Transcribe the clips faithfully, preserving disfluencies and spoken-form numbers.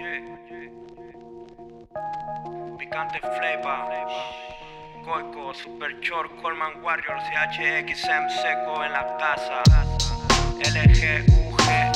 Yeah, yeah, yeah. Picante Flava, Coico, Superchor, Coldman warrior, C H X M Seco en la casa, L G U G.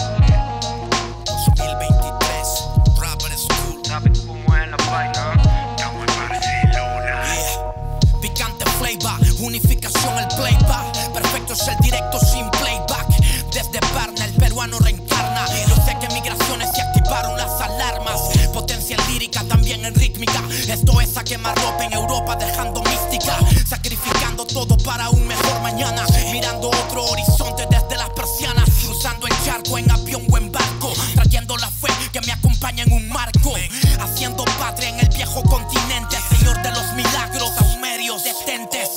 dos mil veintitrés, rapper school. ¿Sabes cómo es la vaina? Estamos en Barcelona. Yeah. Picante Flava, unificación el playback. Perfecto es el directo sin playback. Desde Barne el peruano reencarna. Yo sé que migraciones se activaron las alarmas. Potencia en lírica, también en rítmica. Esto es a quemarropa en Europa dejando mística. Sacrificando todo para un mejor mañana. Mirando otro horizonte desde las persianas. Cruzando el charco en avión o en barco. Trayendo la fe que me acompaña en un marco. Haciendo patria en el viejo continente. Señor de los milagros, aumerios, detentes.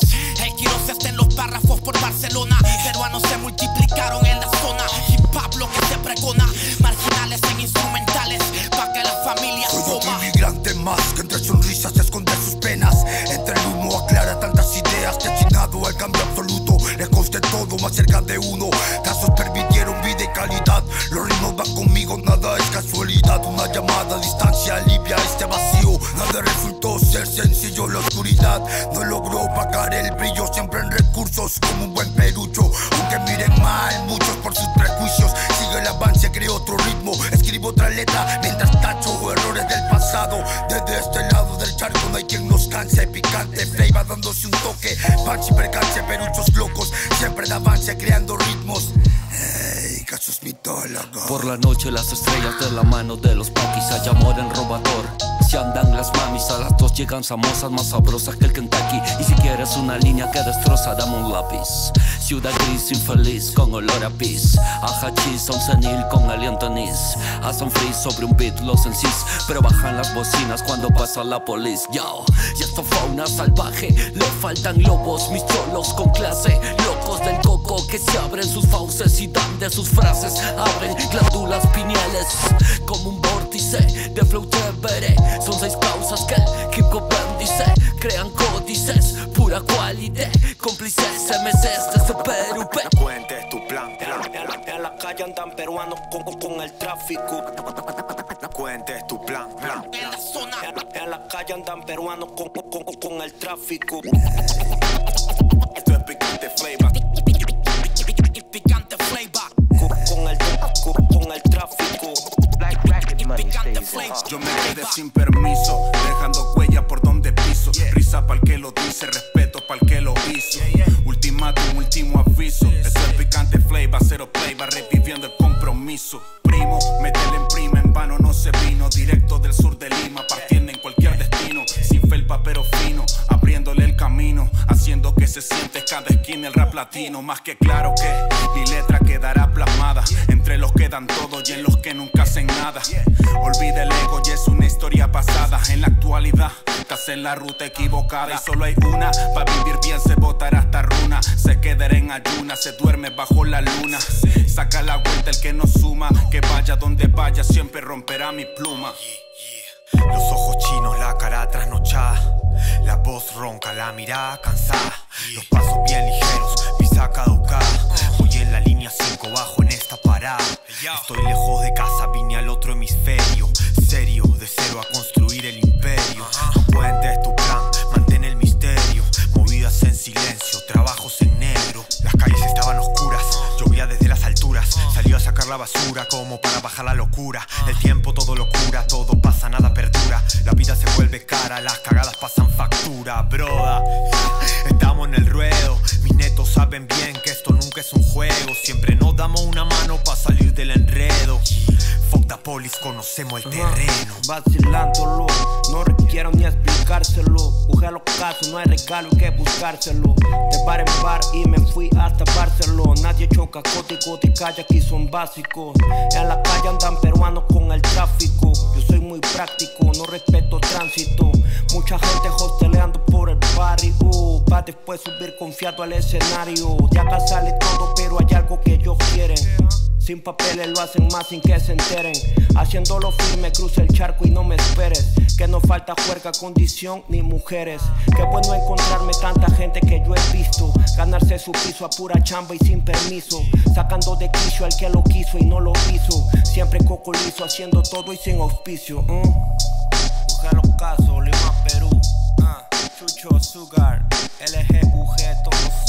El Quirós está en los párrafos por Barcelona. Peruanos se multiplicaron en la zona. Hip hop lo que se precona. Marginales en instrumentales pa' que la familia coma. Soy otro inmigrante más que entre sonrisas esconde sus penas. Entre el humo aclara tantas ideas. Destinado al cambio absoluto. Les conste todo más cerca de uno. Casos permitieron vida y calidad. Los ritmos van conmigo, nada es casualidad. Una llamada a distancia alivia este vacío. Nada resultó ser sencillo. La oscuridad no logró pagar el brillo. Siempre en recursos como un buen perucho. Aunque miren mal muchos por sus prejuicios. Sigue el avance, creo otro ritmo. Escribo otra letra mientras tacho errores del pasado. Desde este lado del charco no hay quien nos canse. Picante Flava dándose un toque. Panchi percance, peruchos locos. Siempre en avance creando ritmos. Hey, casos mitólogo. Por la noche las estrellas de la mano de los paquis. Hay amor en robador. Se andan las mamis, a las dos llegan samosas más sabrosas que el Kentucky. Y si quieres una línea que destroza, dame un lápiz. Ciudad gris, infeliz, con olor a pis. A hachís, a un senil con aliento anís. Hacen free sobre un beat, los encis. Pero bajan las bocinas cuando pasa la polis. Yo, y esta fauna salvaje. Le faltan lobos, mis cholos con clase. Locos del coco que se abren sus fauces y dan de sus frases. Abren glándulas pineales como un vórtice de flow chévere. Son seis causas que el hip hop bendice. Crean códices, pura cualidad. Cómplices, M Cs desde Perú. No cuentes tu plan. En la, en la, en la calle andan peruanos con, con el tráfico. No cuentes tu plan, plan, plan. En la zona. En la, en la calle andan peruanos con, con, con el tráfico. Esto es Picante Flava. Picante Flava. Con, con el con, con el tráfico. Yo me quedé sin permiso, dejando huella por donde piso. Risa pa'l que lo dice, respeto pa'l que lo hizo. Ultimátum, último aviso. Esto es Picante Flava, cero play, va reviviendo el compromiso. Primo, métele en prima, en vano no se vino. Directo del sur de Lima, partiendo en cualquier destino. Sin felpa pero fino, abriéndole el camino. Haciendo que se siente cada esquina el rap latino. Más que claro que mi letra quedará plasmada. Entre los que dan todo y en los que nunca hacen nada. Olvida el ego y es una historia pasada. En la actualidad, estás en la ruta equivocada. Y solo hay una, para vivir bien se botará hasta runa. Se quedará en ayuna, se duerme bajo la luna. Saca la vuelta el que no suma. Que vaya donde vaya, siempre romperá mi pluma. Los ojos chinos, la cara trasnochada. La voz ronca, la mirada cansada. Los pasos bien ligeros, pisa caducada. Voy en la línea cinco bajo en esta parada. Estoy lejos de casa, vine al otro hemisferio. Serio, de cero a construir el imperio. No cuentes tu plan, mantén el misterio. Movidas en silencio, trabajos en negro. Las calles estaban oscuras, llovía desde las alturas. Salió a sacar la basura como para bajar la locura. El tiempo todo lo cura, todo pasa, nada perdura. La vida se vuelve cara, las cagadas pasan factura. Broda, estamos en el ruedo. Mis netos saben bien que esto nunca es un juego. Siempre nos damos una mano para salir del enredo. Fuck the police, conocemos el terreno. Vacilándolo, no requiero ni explicárselo. Ujé los casos, no hay regalo, hay que buscárselo. De bar en bar y me fui hasta Barcelona. Nadie choca, coti, coti, calla, aquí son básicos. En la calle andan peruanos con el tráfico. Yo soy muy práctico, no respeto tránsito. Mucha gente hosteleando por el barrio. Pa' después subir confiado al escenario. De acá sale todo, pero hay algo que ellos quieren. Sin papeles lo hacen más sin que se enteren. Haciéndolo firme, cruza el charco y no me esperes. Que no falta juerga, condición ni mujeres. Qué bueno encontrarme tanta gente que yo he visto. Ganarse su piso a pura chamba y sin permiso. Sacando de quicio al que lo quiso y no lo hizo. Siempre cocolizo, haciendo todo y sin auspicio. ¿Mm? Busca los casos, Lima, Perú. Uh, Chucho Sugar L G U G, todos.